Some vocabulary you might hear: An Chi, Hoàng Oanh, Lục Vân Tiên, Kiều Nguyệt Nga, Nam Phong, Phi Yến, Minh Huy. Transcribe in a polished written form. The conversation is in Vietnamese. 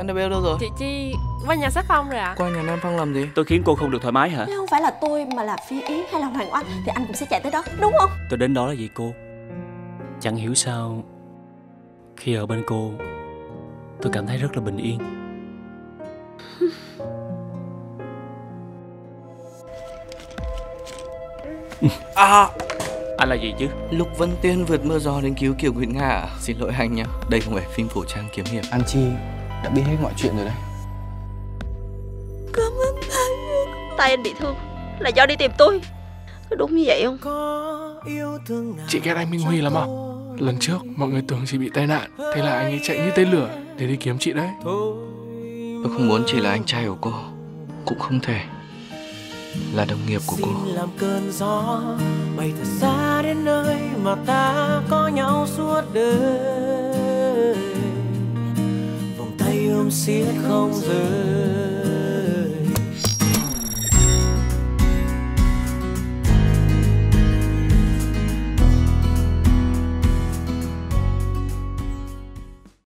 Annabelle đâu rồi? Chị Chi qua nhà sách Phong rồi ạ. Qua nhà Nam Phong làm gì? Tôi khiến cô không được thoải mái hả? Nếu không phải là tôi mà là Phi Yến hay là Hoàng Oanh thì anh cũng sẽ chạy tới đó, đúng không? Tôi đến đó là vì cô. Chẳng hiểu sao khi ở bên cô tôi cảm thấy rất là bình yên. Anh là gì chứ? Lục Vân Tiên vượt mưa gió đến cứu Kiều Nguyệt Nga à? Xin lỗi anh nha, đây không phải phim cổ trang kiếm hiệp. Anh Chi đã biết hết mọi chuyện rồi đấy. Cảm ơn anh. Tay anh bị thương là do đi tìm tôi, có đúng như vậy không? Chị ghét anh Minh Huy lắm à? Lần trước mọi người tưởng chị bị tai nạn, thế là anh ấy chạy như tên lửa để đi kiếm chị đấy. Tôi không muốn chỉ là anh trai của cô, cũng không thể là đồng nghiệp của cô. Xin làm cơn gió bay thật xa đến nơi mà ta có nhau suốt đời, vòng tay ôm siết không rời.